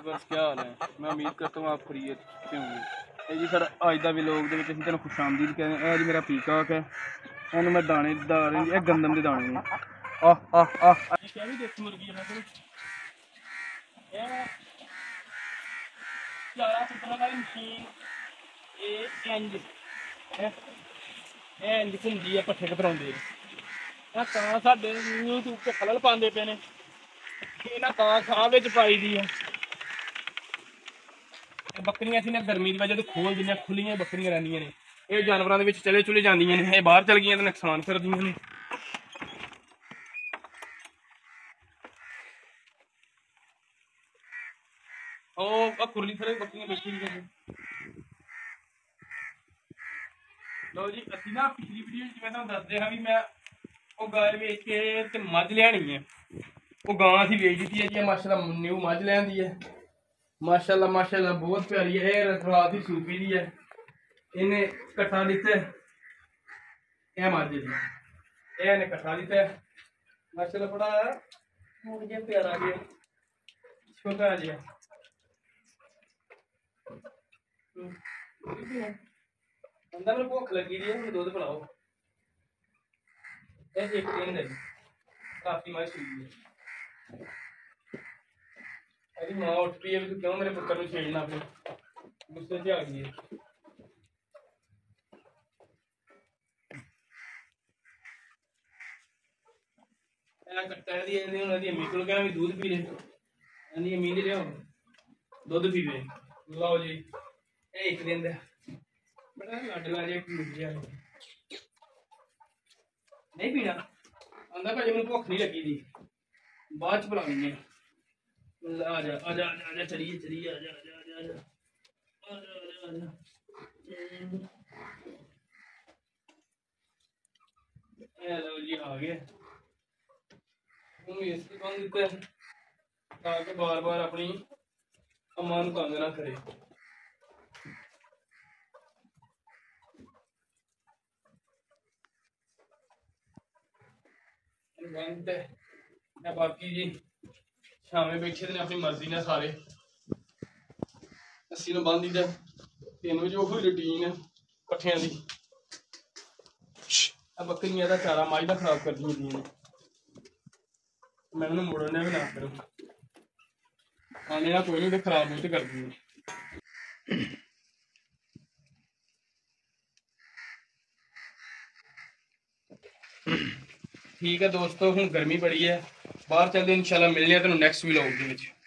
Viewers क्या हाल है। मैं उम्मीद करता हूँ आप खरीद से होंगे जी। सर अज का व्लॉग दे विच तुहानूं खुशामदीद कह रहे हैं। जी मेरा पीकॉक है, इन्हूं मैं दाने दाने ये गंदम के दाने ने आह आह आह भी देखी मुर्गी है पट्ठे घबराउंदे ना कां साडे यूट्यूब ते खलल पांदे पे ने। इन्हां कां खां विच पाई दी है। बकरियां असीं ने गर्मी दी वजह तो खोल दिंदे खुल्लियां बकरियां रहंदियां ने। ये जानवरां दे विच चले चुले जांदियां ने। ये बाहर चल गईयां ते नुकसान करदियां ने। ओ कुरली थरे बकरियां बैठी ने। लो जी असीं ना पिछली वीडियो च मैं तुहानूं दसदे हां वी मैं वो गाय वेच के मझ लियानी है। वो गां असीं वेच दित्ती है जी। माशाल्लाह न्यू मझ लैंदी है। माशाल्लाह माशाल्लाह बहुत प्यारी है। ये रात ही सूपी दी है। इन्हें कट्ठा दिता है। यह मझ जी इन्हें कट्ठा दिता है। माशाल्लाह बड़ा मुर्गे प्यारा जी छोटा जी अंदर मेरे भुख लगी रही है। मैं दूध पिलाओ ऐसे एक दिन है काफी मार सुई है। अरे माँ उठ पी है तो क्यों मेरे पुत्र को छेड़ना अपने गुस्से से आ गई है। ऐसा करता है ये नहीं होना चाहिए। मेरे को क्या मैं दूध पी रहे नहीं मी नहीं रहा हूँ दूध पी रहे। लाओ जी ऐ एक दिन है बड़ा लाडला जे मुर्गिया नहीं पीना आंदा भाजी मैं भुख नहीं लगी दी बाद च बुलानी है। आ जा चलिए चलिए आ जा। लो जी आ गए। हूँ इस बंद दिता ताकि बार बार अपनी अम्मा नूं तंग ना करे। बाकी जी शामे बैठे ने अपनी मर्जी ने सारे अस्सी बन दी है। 3 बजे वो रूटीन है पट्ठिया की। बकरियां का चारा माई का खराब कर दी ने। मैं उन्हें मुड़ने भी ना करूँ खाने का कोई नहीं खराब नहीं तो कर दी। ठीक है दोस्तों हूँ गर्मी बड़ी है बाहर चलते इंशाल्लाह मिलने तुहानूं नैक्सट व्लॉग दे विच।